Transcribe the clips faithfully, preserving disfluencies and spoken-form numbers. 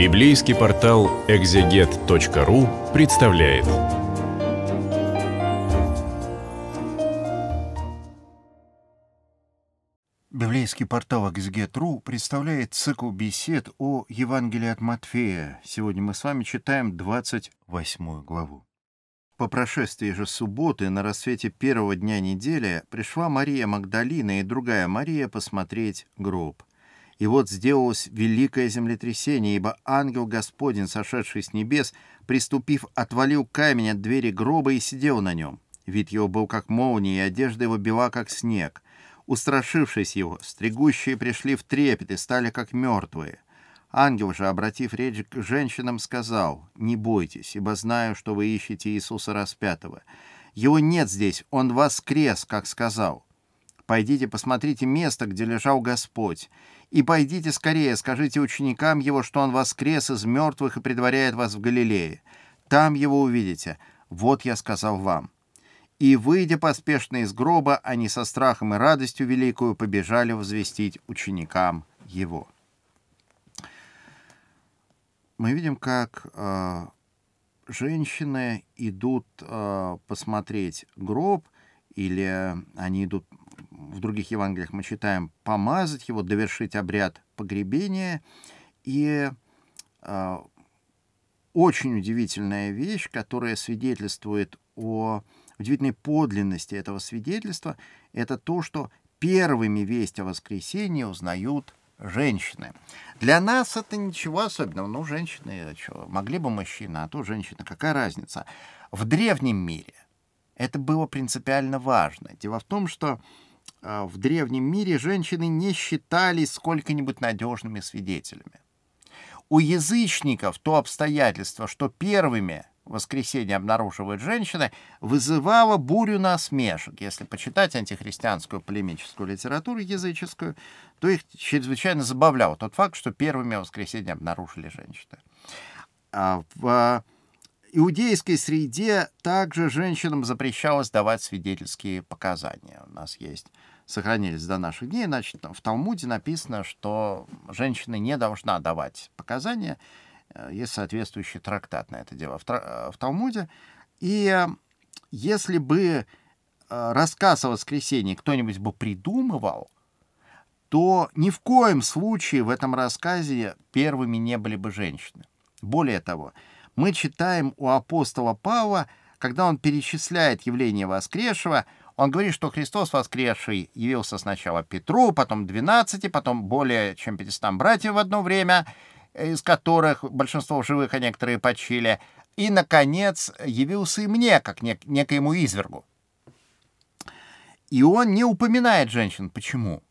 Библейский портал экзегет точка ру представляет. Библейский портал экзегет точка ру представляет цикл бесед о Евангелии от Матфея. Сегодня мы с вами читаем двадцать восьмую главу. По прошествии же субботы, на рассвете первого дня недели, пришла Мария Магдалина и другая Мария посмотреть гроб. И вот сделалось великое землетрясение, ибо ангел Господень, сошедший с небес, приступив, отвалил камень от двери гроба и сидел на нем. Вид его был как молния, и одежда его бела как снег. Устрашившись его, стригущие пришли в трепет и стали как мертвые. Ангел же, обратив речь к женщинам, сказал: «Не бойтесь, ибо знаю, что вы ищете Иисуса распятого. Его нет здесь, он воскрес, как сказал. Пойдите, посмотрите место, где лежал Господь. И пойдите скорее, скажите ученикам Его, что Он воскрес из мертвых и предваряет вас в Галилее. Там Его увидите. Вот я сказал вам». И, выйдя поспешно из гроба, они со страхом и радостью великую побежали возвестить ученикам Его. Мы видим, как э, женщины идут э, посмотреть гроб, или они идут... В других Евангелиях мы читаем «помазать его», «довершить обряд погребения». И э, очень удивительная вещь, которая свидетельствует о удивительной подлинности этого свидетельства, это то, что первыми весть о воскресении узнают женщины. Для нас это ничего особенного. Ну, женщины, что, могли бы мужчины, а то женщины, какая разница. В древнем мире это было принципиально важно. Дело в том, что в древнем мире женщины не считались сколько-нибудь надежными свидетелями. У язычников то обстоятельство, что первыми воскресенье обнаруживают женщины, вызывало бурю насмешек. Если почитать антихристианскую полемическую литературу языческую, то их чрезвычайно забавлял тот факт, что первыми воскресенье обнаружили женщины. В иудейской среде также женщинам запрещалось давать свидетельские показания. У нас есть, сохранились до наших дней, значит, в Талмуде написано, что женщина не должна давать показания. Есть соответствующий трактат на это дело в Талмуде. И если бы рассказ о воскресении кто-нибудь бы придумывал, то ни в коем случае в этом рассказе первыми не были бы женщины. Более того, мы читаем у апостола Павла, когда он перечисляет явление воскресшего, он говорит, что Христос воскресший явился сначала Петру, потом двенадцати, потом более чем пятистам братьям в одно время, из которых большинство живых, а некоторые почили, и, наконец, явился и мне, как нек- некоему извергу. И он не упоминает женщин. Почему?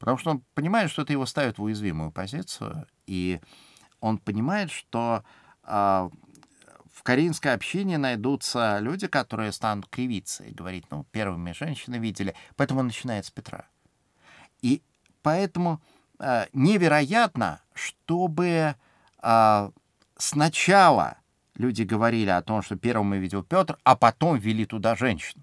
Потому что он понимает, что это его ставит в уязвимую позицию, и он понимает, что в коринфской общине найдутся люди, которые станут кривиться и говорить: ну, первыми женщины видели. Поэтому он начинает с Петра. И поэтому э, невероятно, чтобы э, сначала люди говорили о том, что первым видел Петр, а потом ввели туда женщин.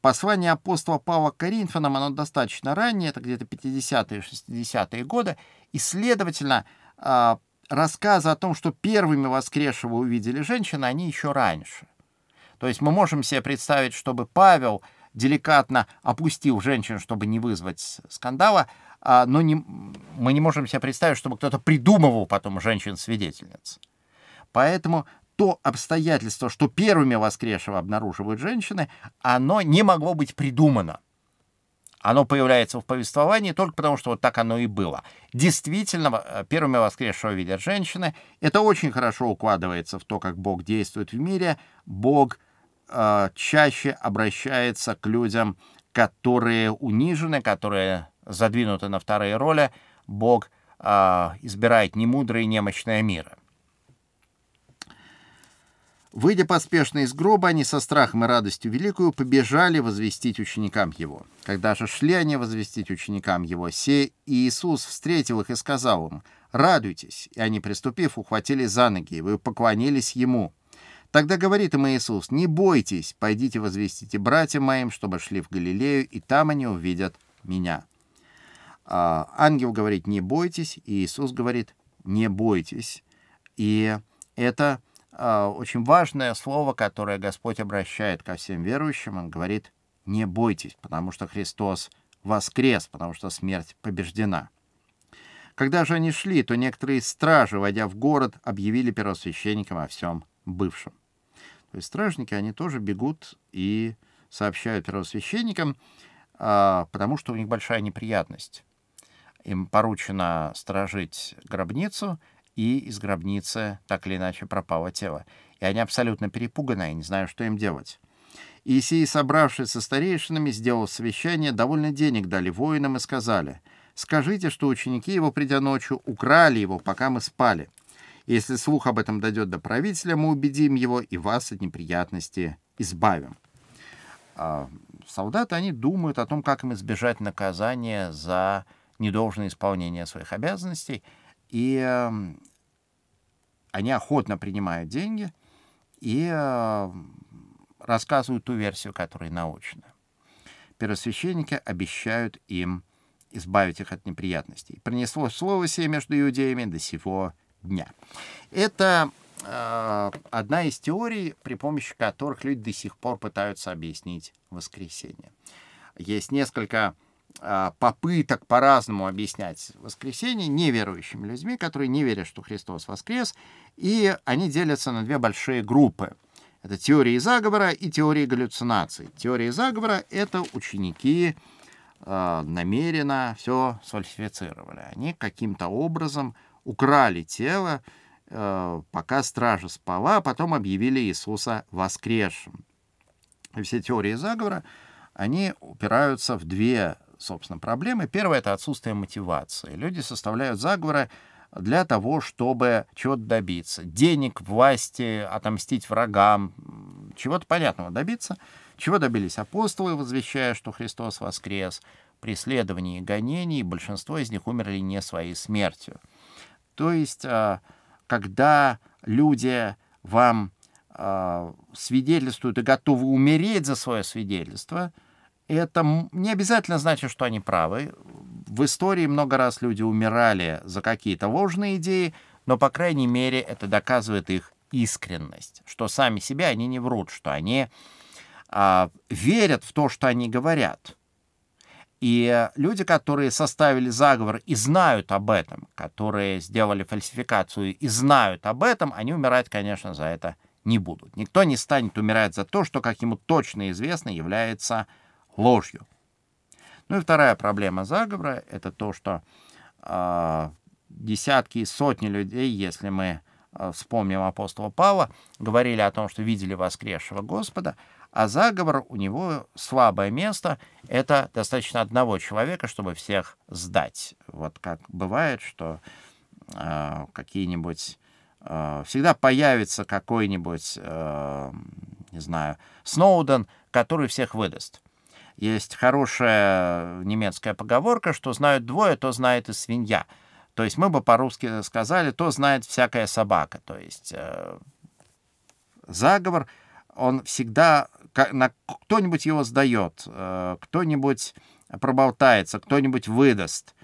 Послание апостола Павла к Коринфянам, оно достаточно раннее, это где-то пятидесятые шестидесятые годы, и, следовательно, э, рассказы о том, что первыми воскресшего увидели женщины, они еще раньше. То есть мы можем себе представить, чтобы Павел деликатно опустил женщин, чтобы не вызвать скандала, но не, мы не можем себе представить, чтобы кто-то придумывал потом женщин-свидетельниц. Поэтому то обстоятельство, что первыми воскресшего обнаруживают женщины, оно не могло быть придумано. Оно появляется в повествовании только потому, что вот так оно и было. Действительно, первыми воскресшего видят женщины. Это очень хорошо укладывается в то, как Бог действует в мире. Бог э, чаще обращается к людям, которые унижены, которые задвинуты на вторые роли. Бог э, избирает немудрое и немощное мира. Выйдя поспешно из гроба, они со страхом и радостью великую побежали возвестить ученикам его. Когда же шли они возвестить ученикам его, сей Иисус встретил их и сказал им: «Радуйтесь!» И они, приступив, ухватили за ноги его и поклонились ему. Тогда говорит им Иисус: «Не бойтесь, пойдите возвестите братьям моим, чтобы шли в Галилею, и там они увидят меня». Ангел говорит: «Не бойтесь», и Иисус говорит: не бойтесь. И это э, очень важное слово, которое Господь обращает ко всем верующим. Он говорит: не бойтесь, потому что Христос воскрес, потому что смерть побеждена. Когда же они шли, то некоторые стражи, войдя в город, объявили первосвященникам о всем бывшем. То есть стражники, они тоже бегут и сообщают первосвященникам, э, потому что у них большая неприятность. Им поручено сторожить гробницу, и из гробницы так или иначе пропало тело. И они абсолютно перепуганы, и не знают, что им делать. И сии, собравшись со старейшинами, сделав совещание, довольно денег дали воинам и сказали: «Скажите, что ученики его, придя ночью, украли его, пока мы спали. Если слух об этом дойдет до правителя, мы убедим его и вас от неприятности избавим». А солдаты, они думают о том, как им избежать наказания за недолжное исполнение своих обязанностей, и э, они охотно принимают деньги и э, рассказывают ту версию, которая научна. Первосвященники обещают им избавить их от неприятностей. «Принесло слово сие между иудеями до сего дня». Это э, одна из теорий, при помощи которых люди до сих пор пытаются объяснить воскресение. Есть несколько попыток по-разному объяснять воскресение неверующими людьми, которые не верят, что Христос воскрес, и они делятся на две большие группы. Это теории заговора и теории галлюцинаций. Теория заговора — это ученики э, намеренно все сфальсифицировали. Они каким-то образом украли тело, э, пока стража спала, а потом объявили Иисуса воскресшим. И все теории заговора, они упираются в две собственно, проблемы. Первое — это отсутствие мотивации. Люди составляют заговоры для того, чтобы чего-то добиться. Денег, власти, отомстить врагам, чего-то понятного добиться. Чего добились апостолы, возвещая, что Христос воскрес, преследований и гонений, и большинство из них умерли не своей смертью. То есть, когда люди вам свидетельствуют и готовы умереть за свое свидетельство, это не обязательно значит, что они правы. В истории много раз люди умирали за какие-то ложные идеи, но, по крайней мере, это доказывает их искренность, что сами себя они не врут, что они а, верят в то, что они говорят. И люди, которые составили заговор и знают об этом, которые сделали фальсификацию и знают об этом, они умирать, конечно, за это не будут. Никто не станет умирать за то, что, как ему точно известно, является ложью. Ну и вторая проблема заговора — это то, что э, десятки и сотни людей, если мы э, вспомним апостола Павла, говорили о том, что видели воскресшего Господа, а заговор у него слабое место — это достаточно одного человека, чтобы всех сдать. Вот как бывает, что э, какие-нибудь... Э, всегда появится какой-нибудь, э, не знаю, Сноуден, который всех выдаст. Есть хорошая немецкая поговорка, что знают двое, то знает и свинья. То есть мы бы по-русски сказали, то знает всякая собака. То есть э, заговор, он всегда, кто-нибудь его сдает, э, кто-нибудь проболтается, кто-нибудь выдаст.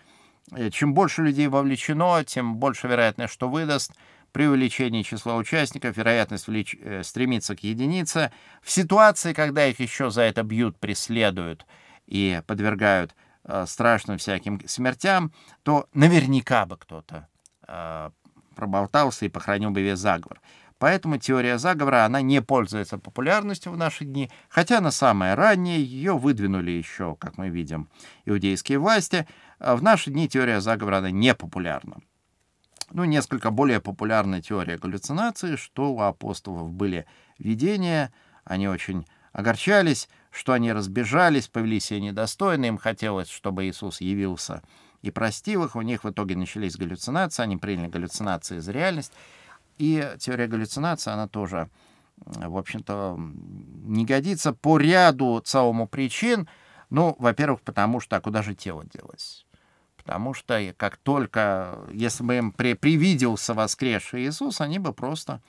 Чем больше людей вовлечено, тем больше вероятность, что выдаст. При увеличении числа участников вероятность влеч... стремится к единице. В ситуации, когда их еще за это бьют, преследуют и подвергают э, страшным всяким смертям, то наверняка бы кто-то э, проболтался и похоронил бы весь заговор. Поэтому теория заговора, она не пользуется популярностью в наши дни, хотя она самая ранняя, ее выдвинули еще, как мы видим, иудейские власти. В наши дни теория заговора, она не популярна. Ну, несколько более популярная теория галлюцинации, что у апостолов были видения, они очень огорчались, что они разбежались, повели себя недостойно, им хотелось, чтобы Иисус явился и простил их, у них в итоге начались галлюцинации, они приняли галлюцинации за реальность, и теория галлюцинации, она тоже, в общем-то, не годится по ряду целому причин, ну, во-первых, потому что, а куда же тело делось? Потому что как только, если бы им при, привиделся воскресший Иисус, они бы просто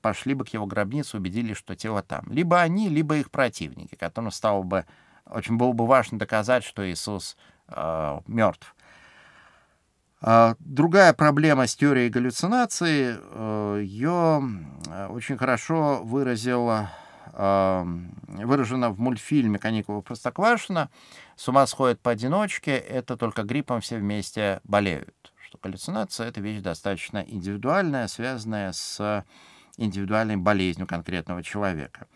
пошли бы к его гробнице, убедились, что тело там. Либо они, либо их противники, которым стало бы, очень было бы важно доказать, что Иисус э, мертв. Другая проблема с теорией галлюцинаций, ее очень хорошо выразила, выражена в мультфильме «Каникулы Простоквашина». С ума сходят поодиночке, это только гриппом все вместе болеют. Что галлюцинация — это вещь достаточно индивидуальная, связанная с индивидуальной болезнью конкретного человека.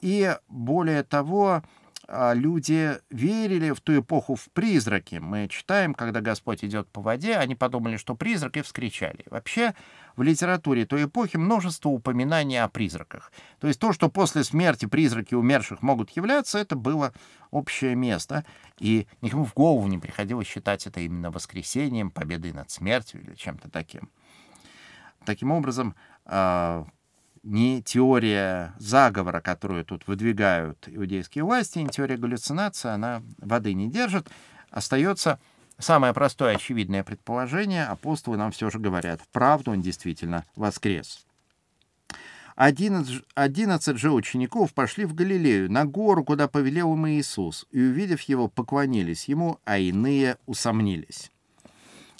И более того, люди верили в ту эпоху в призраки. Мы читаем, когда Господь идет по воде, они подумали, что призрак, и вскричали. Вообще в литературе той эпохи множество упоминаний о призраках. То есть то, что после смерти призраки умерших могут являться, это было общее место. И никому в голову не приходилось считать это именно воскресением, победой над смертью или чем-то таким. Таким образом, ни теория заговора, которую тут выдвигают иудейские власти, ни теория галлюцинации, она воды не держит. Остается самое простое, очевидное предположение. Апостолы нам все же говорят, правду, он действительно воскрес. Одиннадцать же учеников пошли в Галилею, на гору, куда повелел им Иисус, и, увидев его, поклонились ему, а иные усомнились.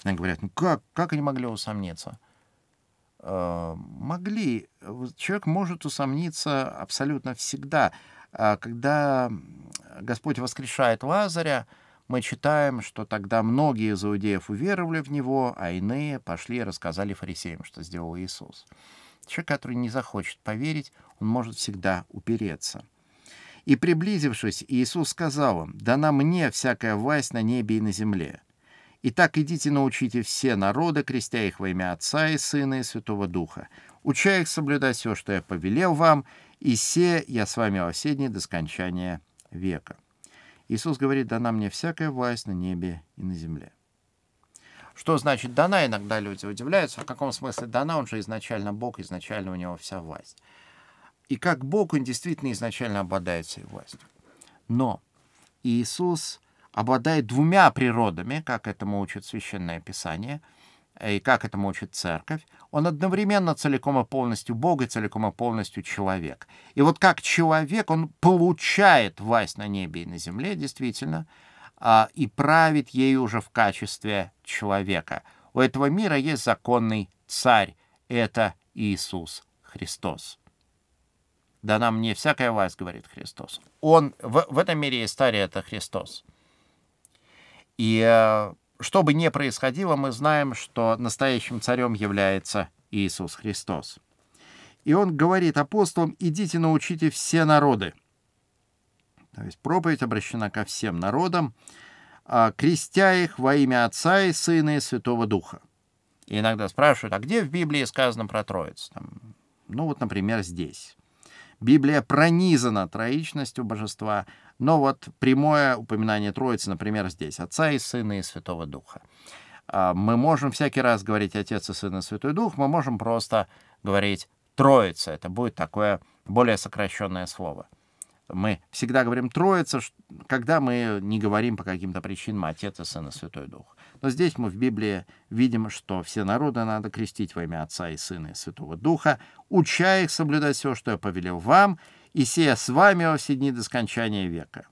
Они говорят, ну как, как они могли усомниться? Могли. Человек может усомниться абсолютно всегда. Когда Господь воскрешает Лазаря, мы читаем, что тогда многие из иудеев уверовали в него, а иные пошли и рассказали фарисеям, что сделал Иисус. Человек, который не захочет поверить, он может всегда упереться. «И приблизившись, Иисус сказал им, дана мне всякая власть на небе и на земле. Итак, идите, научите все народы, крестя их во имя Отца и Сына и Святого Духа, уча их соблюдать все, что я повелел вам, и се я с вами во все дни до скончания века». Иисус говорит, дана мне всякая власть на небе и на земле. Что значит дана? Иногда люди удивляются, в каком смысле дана, он же изначально Бог, изначально у него вся власть. И как Бог, он действительно изначально обладает всей властью. Но Иисус обладает двумя природами, как этому учит Священное Писание и как этому учит Церковь. Он одновременно целиком и полностью Бог и целиком и полностью человек. И вот как человек, он получает власть на небе и на земле, действительно, и правит ею уже в качестве человека. У этого мира есть законный царь. Это Иисус Христос. «Дана мне всякая власть», — говорит Христос. Он, в, в этом мире есть царь, это Христос. И что бы ни происходило, мы знаем, что настоящим царем является Иисус Христос. И он говорит апостолам, идите научите все народы. То есть проповедь обращена ко всем народам, крестя их во имя Отца и Сына и Святого Духа. И иногда спрашивают, а где в Библии сказано про Троицу? Там, ну вот, например, здесь. Библия пронизана троичностью божества, но вот прямое упоминание Троицы, например, здесь, Отца и Сына и Святого Духа. Мы можем всякий раз говорить Отец и Сын и Святой Дух, мы можем просто говорить Троица, это будет такое более сокращенное слово. Мы всегда говорим Троица, когда мы не говорим по каким-то причинам Отец и Сын и Святой Дух. Но здесь мы в Библии видим, что все народы надо крестить во имя Отца и Сына и Святого Духа, уча их соблюдать все, что я повелел вам, и сея с вами во все дни до скончания века.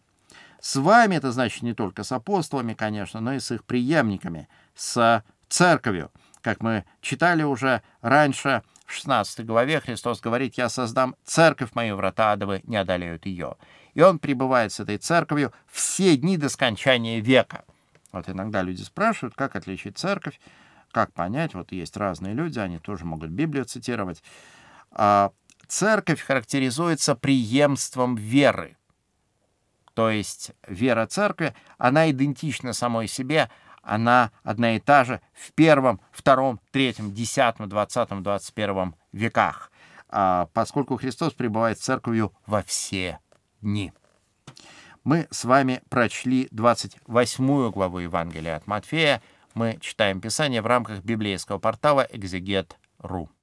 С вами — это значит не только с апостолами, конечно, но и с их преемниками, с церковью. Как мы читали уже раньше, в шестнадцатой главе Христос говорит, «Я создам церковь мою, врата адовы не одолеют ее». И он пребывает с этой церковью все дни до скончания века. Вот иногда люди спрашивают, как отличить церковь, как понять. Вот есть разные люди, они тоже могут Библию цитировать. Церковь характеризуется преемством веры. То есть вера церкви, она идентична самой себе, она одна и та же в первом, втором, третьем, десятом, двадцатом, двадцать первом веках, поскольку Христос пребывает с церковью во все дни. Мы с вами прочли двадцать восьмую главу Евангелия от Матфея. Мы читаем Писание в рамках библейского портала экзегет точка ру.